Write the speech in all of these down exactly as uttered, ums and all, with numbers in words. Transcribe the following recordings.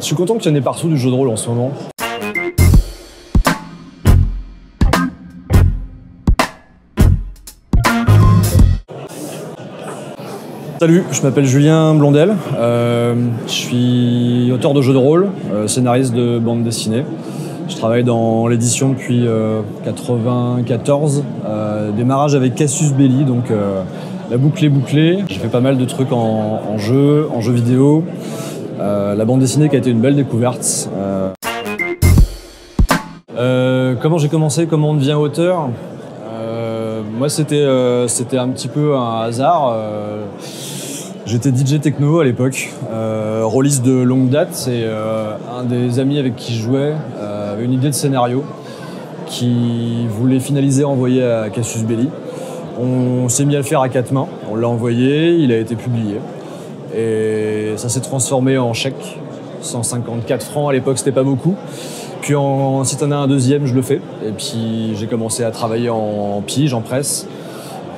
Je suis content que tu en aies partout du jeu de rôle en ce moment. Salut, je m'appelle Julien Blondel, euh, je suis auteur de jeux de rôle, euh, scénariste de bande dessinée. Je travaille dans l'édition depuis mille neuf cent quatre-vingt-quatorze, euh, démarrage avec Casus Belli, donc euh, la boucle est bouclée. J'ai fait pas mal de trucs en, en jeu, en jeu vidéo, euh, la bande dessinée qui a été une belle découverte. Euh, euh, comment j'ai commencé, comment on devient auteur? Moi, c'était euh, c'était un petit peu un hasard. Euh, J'étais D J techno à l'époque, euh, rôliste de longue date. C'est euh, un des amis avec qui je jouais euh, avait une idée de scénario qui voulait finaliser, envoyer à Casus Belli. On s'est mis à le faire à quatre mains. On l'a envoyé, il a été publié et ça s'est transformé en chèque, cent cinquante-quatre francs à l'époque, c'était pas beaucoup. Puis en, si t'en as un deuxième, je le fais. Et puis j'ai commencé à travailler en pige, en presse,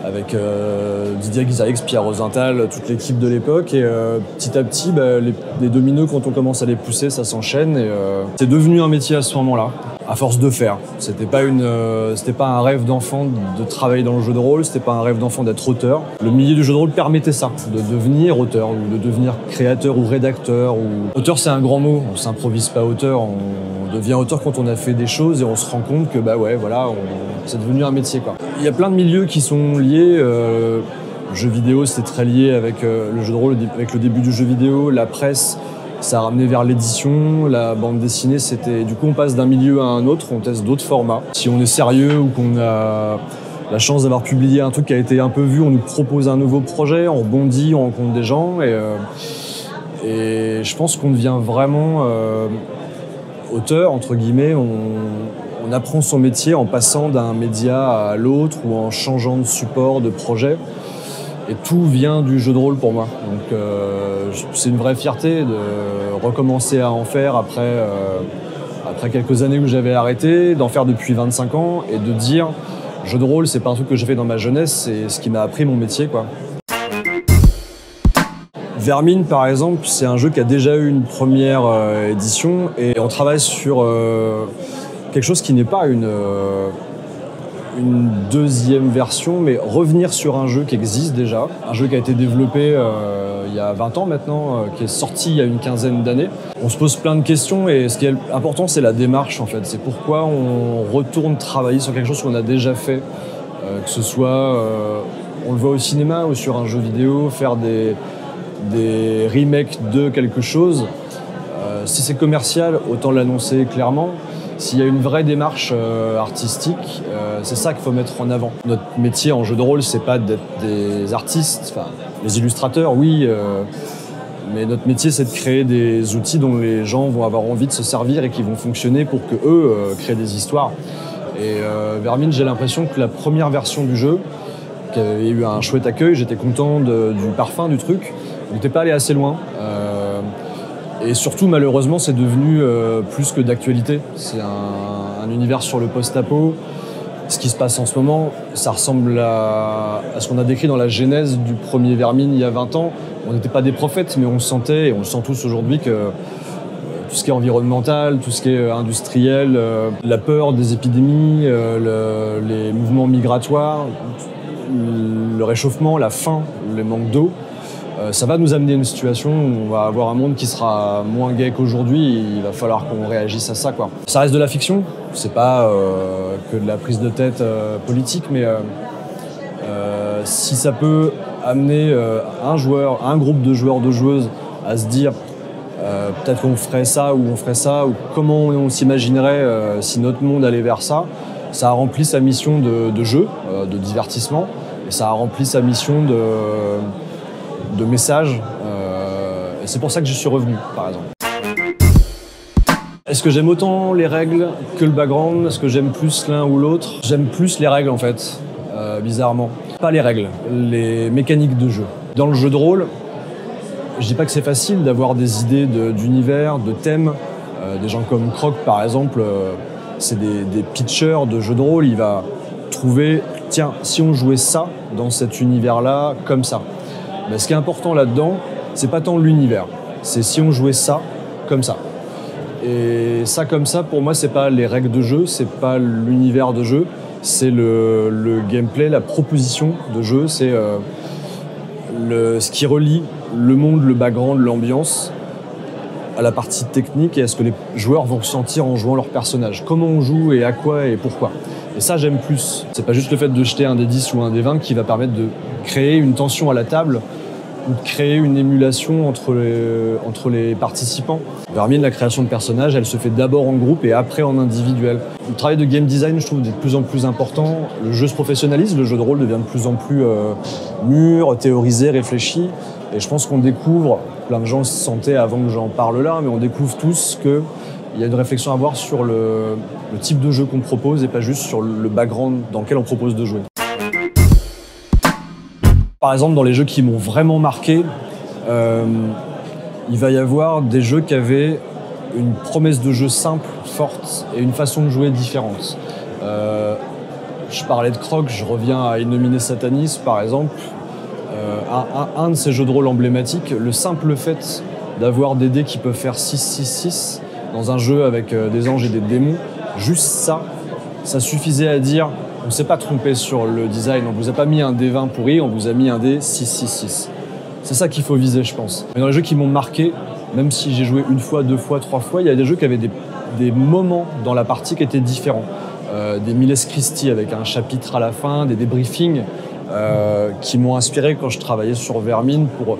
avec euh, Didier Gizaix, Pierre Rosenthal, toute l'équipe de l'époque. Et euh, petit à petit, bah, les, les dominos, quand on commence à les pousser, ça s'enchaîne. Euh, c'est devenu un métier à ce moment-là, à force de faire. C'était pas, euh, pas un rêve d'enfant de travailler dans le jeu de rôle, c'était pas un rêve d'enfant d'être auteur. Le milieu du jeu de rôle permettait ça, de devenir auteur, ou de devenir créateur ou rédacteur. Ou... Auteur, c'est un grand mot, on s'improvise pas auteur, on... On devient auteur quand on a fait des choses et on se rend compte que bah ouais, voilà, c'est devenu un métier, quoi. Il y a plein de milieux qui sont liés. Euh, jeux vidéo, c'était très lié avec euh, le jeu de rôle, avec le début du jeu vidéo. La presse, ça a ramené vers l'édition. La bande dessinée, c'était... Du coup, on passe d'un milieu à un autre, on teste d'autres formats. Si on est sérieux ou qu'on a la chance d'avoir publié un truc qui a été un peu vu, on nous propose un nouveau projet, on rebondit, on rencontre des gens. Et, euh, et je pense qu'on devient vraiment... Euh, auteur, entre guillemets, on, on apprend son métier en passant d'un média à l'autre ou en changeant de support, de projet. Et tout vient du jeu de rôle pour moi. Donc euh, c'est une vraie fierté de recommencer à en faire après, euh, après quelques années où j'avais arrêté, d'en faire depuis vingt-cinq ans et de dire jeu de rôle, c'est pas un truc que j'ai fait dans ma jeunesse, c'est ce qui m'a appris mon métier, quoi. Vermine, par exemple, c'est un jeu qui a déjà eu une première euh, édition et on travaille sur euh, quelque chose qui n'est pas une, euh, une deuxième version, mais revenir sur un jeu qui existe déjà. Un jeu qui a été développé euh, il y a vingt ans maintenant, euh, qui est sorti il y a une quinzaine d'années. On se pose plein de questions et ce qui est important, c'est la démarche en fait. C'est pourquoi on retourne travailler sur quelque chose qu'on a déjà fait, euh, que ce soit, euh, on le voit au cinéma ou sur un jeu vidéo, faire des... des remakes de quelque chose. Euh, si c'est commercial, autant l'annoncer clairement. S'il y a une vraie démarche euh, artistique, euh, c'est ça qu'il faut mettre en avant. Notre métier en jeu de rôle, c'est pas d'être des artistes, enfin, les illustrateurs, oui, euh, mais notre métier, c'est de créer des outils dont les gens vont avoir envie de se servir et qui vont fonctionner pour que eux euh, créent des histoires. Et euh, Vermine, j'ai l'impression que la première version du jeu, qui avait eu un chouette accueil, j'étais content de, du parfum, du truc. On n'était pas allé assez loin. Euh, et surtout, malheureusement, c'est devenu euh, plus que d'actualité. C'est un, un univers sur le post-apo. Ce qui se passe en ce moment, ça ressemble à, à ce qu'on a décrit dans la genèse du premier Vermine il y a vingt ans. On n'était pas des prophètes, mais on sentait, et on le sent tous aujourd'hui, que euh, tout ce qui est environnemental, tout ce qui est euh, industriel, euh, la peur des épidémies, euh, le, les mouvements migratoires, le réchauffement, la faim, le manque d'eau, ça va nous amener à une situation où on va avoir un monde qui sera moins gai qu'aujourd'hui. Il va falloir qu'on réagisse à ça, quoi. Ça reste de la fiction, c'est pas euh, que de la prise de tête euh, politique, mais euh, euh, si ça peut amener euh, un joueur, un groupe de joueurs, de joueuses à se dire euh, peut-être qu'on ferait ça ou on ferait ça, ou comment on s'imaginerait euh, si notre monde allait vers ça, ça a rempli sa mission de, de jeu, euh, de divertissement, et ça a rempli sa mission de... Euh, de messages, euh, et c'est pour ça que je suis revenu, par exemple. Est-ce que j'aime autant les règles que le background? Est-ce que j'aime plus l'un ou l'autre? J'aime plus les règles, en fait, euh, bizarrement. Pas les règles, les mécaniques de jeu. Dans le jeu de rôle, je dis pas que c'est facile d'avoir des idées d'univers, de, de thèmes. Euh, des gens comme Croc, par exemple, euh, c'est des, des pitchers de jeu de rôle. Il va trouver, tiens, si on jouait ça dans cet univers-là, comme ça. Ben, ce qui est important là-dedans, c'est pas tant l'univers, c'est si on jouait ça comme ça. Et ça, comme ça, pour moi, c'est pas les règles de jeu, c'est pas l'univers de jeu, c'est le, le gameplay, la proposition de jeu, c'est euh, le, ce qui relie le monde, le background, l'ambiance à la partie technique et à ce que les joueurs vont ressentir en jouant leur personnage. Comment on joue et à quoi et pourquoi. Et ça, j'aime plus. C'est pas juste le fait de jeter un des dix ou un des vingt qui va permettre de créer une tension à la table ou de créer une émulation entre les, entre les participants. Vermine, la création de personnages, elle se fait d'abord en groupe et après en individuel. Le travail de game design, je trouve, est de plus en plus important. Le jeu se professionnalise, le jeu de rôle devient de plus en plus euh, mûr, théorisé, réfléchi. Et je pense qu'on découvre, plein de gens se sentaient avant que j'en parle là, mais on découvre tous que il y a une réflexion à avoir sur le, le type de jeu qu'on propose et pas juste sur le background dans lequel on propose de jouer. Par exemple, dans les jeux qui m'ont vraiment marqué, euh, il va y avoir des jeux qui avaient une promesse de jeu simple, forte et une façon de jouer différente. Euh, je parlais de Croc, je reviens à In Nomine Satanis par exemple. Euh, un, un, un de ces jeux de rôle emblématiques, le simple fait d'avoir des dés qui peuvent faire six six six, dans un jeu avec des anges et des démons, juste ça, ça suffisait à dire on ne s'est pas trompé sur le design, on ne vous a pas mis un dé vingt pourri, on vous a mis un dé six six six. C'est ça qu'il faut viser, je pense. Mais dans les jeux qui m'ont marqué, même si j'ai joué une fois, deux fois, trois fois, il y a des jeux qui avaient des, des moments dans la partie qui étaient différents. Euh, des Miles Christi avec un chapitre à la fin, des débriefings euh, qui m'ont inspiré quand je travaillais sur Vermine pour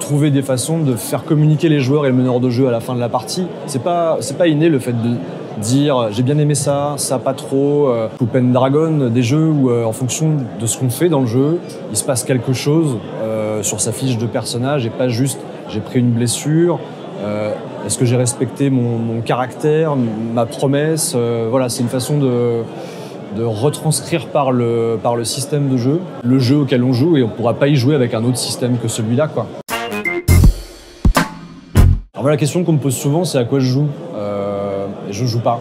trouver des façons de faire communiquer les joueurs et le meneur de jeu à la fin de la partie. C'est pas, c'est pas inné le fait de dire j'ai bien aimé ça, ça pas trop. Ou Pendragon, des jeux où en fonction de ce qu'on fait dans le jeu, il se passe quelque chose euh, sur sa fiche de personnage et pas juste j'ai pris une blessure, euh, est-ce que j'ai respecté mon, mon caractère, ma promesse. Euh, voilà, c'est une façon de, de retranscrire par le, par le système de jeu, le jeu auquel on joue et on pourra pas y jouer avec un autre système que celui-là, quoi. Alors la question qu'on me pose souvent, c'est à quoi je joue. Euh, je joue pas.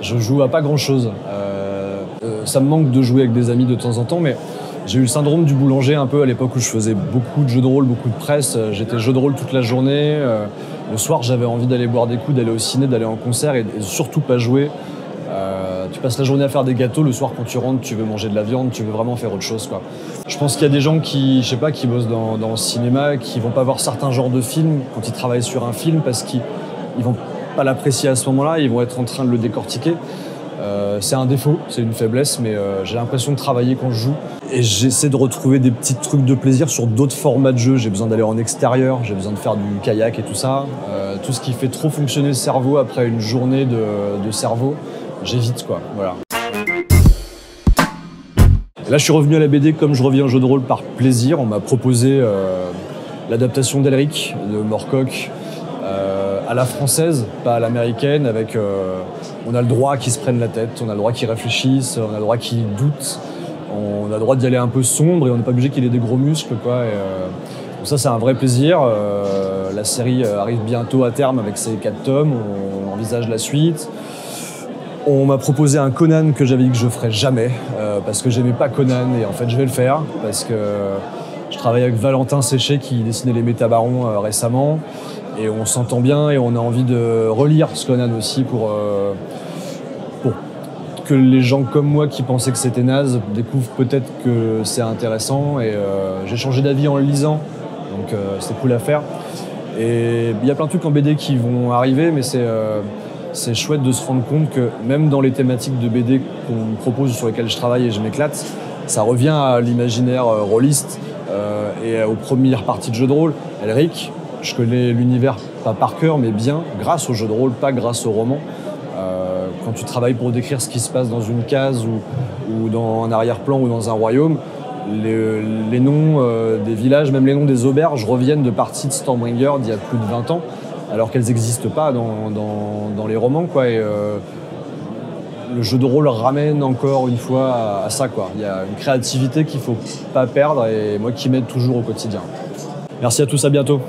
Je joue à pas grand-chose. Euh, ça me manque de jouer avec des amis de temps en temps, mais j'ai eu le syndrome du boulanger un peu à l'époque où je faisais beaucoup de jeux de rôle, beaucoup de presse. J'étais jeu de rôle toute la journée. Euh, le soir, j'avais envie d'aller boire des coups, d'aller au ciné, d'aller en concert et, et surtout pas jouer. Euh, tu passes la journée à faire des gâteaux. Le soir, quand tu rentres, tu veux manger de la viande, tu veux vraiment faire autre chose, quoi. Je pense qu'il y a des gens qui, je sais pas, qui bossent dans, dans le cinéma, qui vont pas voir certains genres de films quand ils travaillent sur un film parce qu'ils ils vont pas l'apprécier à ce moment-là, ils vont être en train de le décortiquer. Euh, c'est un défaut, c'est une faiblesse, mais euh, j'ai l'impression de travailler quand je joue. Et j'essaie de retrouver des petits trucs de plaisir sur d'autres formats de jeu. J'ai besoin d'aller en extérieur, j'ai besoin de faire du kayak et tout ça. Euh, tout ce qui fait trop fonctionner le cerveau après une journée de, de cerveau, j'évite, quoi, voilà. Et là, je suis revenu à la B D comme je reviens au jeu de rôle par plaisir. On m'a proposé euh, l'adaptation d'Elric, de Moorcock, euh, à la française, pas à l'américaine, avec euh, on a le droit qu'ils se prennent la tête, on a le droit qu'ils réfléchissent, on a le droit qu'ils doutent, on a le droit d'y aller un peu sombre et on n'est pas obligé qu'il ait des gros muscles, quoi. Et, euh, donc ça, c'est un vrai plaisir. Euh, la série arrive bientôt à terme avec ses quatre tomes, on envisage la suite. On m'a proposé un Conan que j'avais dit que je ferais jamais euh, parce que j'aimais pas Conan et en fait je vais le faire parce que je travaille avec Valentin Séché qui dessinait les Métabarons euh, récemment et on s'entend bien et on a envie de relire ce Conan aussi pour, euh, pour que les gens comme moi qui pensaient que c'était naze découvrent peut-être que c'est intéressant et euh, j'ai changé d'avis en le lisant donc euh, c'est cool à faire et il y a plein de trucs en B D qui vont arriver mais c'est euh, c'est chouette de se rendre compte que même dans les thématiques de B D qu'on me propose, sur lesquelles je travaille et je m'éclate, ça revient à l'imaginaire euh, rôliste euh, et aux premières parties de jeux de rôle. Elric, je connais l'univers pas par cœur, mais bien grâce au jeu de rôle, pas grâce au roman. Euh, quand tu travailles pour décrire ce qui se passe dans une case ou, ou dans un arrière-plan ou dans un royaume, les, les noms euh, des villages, même les noms des auberges reviennent de parties de Stormbringer d'il y a plus de vingt ans. Alors qu'elles n'existent pas dans, dans, dans les romans, quoi. Et, euh, le jeu de rôle ramène encore une fois à, à ça, quoi. Il y a une créativité qu'il ne faut pas perdre et moi qui m'aide toujours au quotidien. Merci à tous, à bientôt.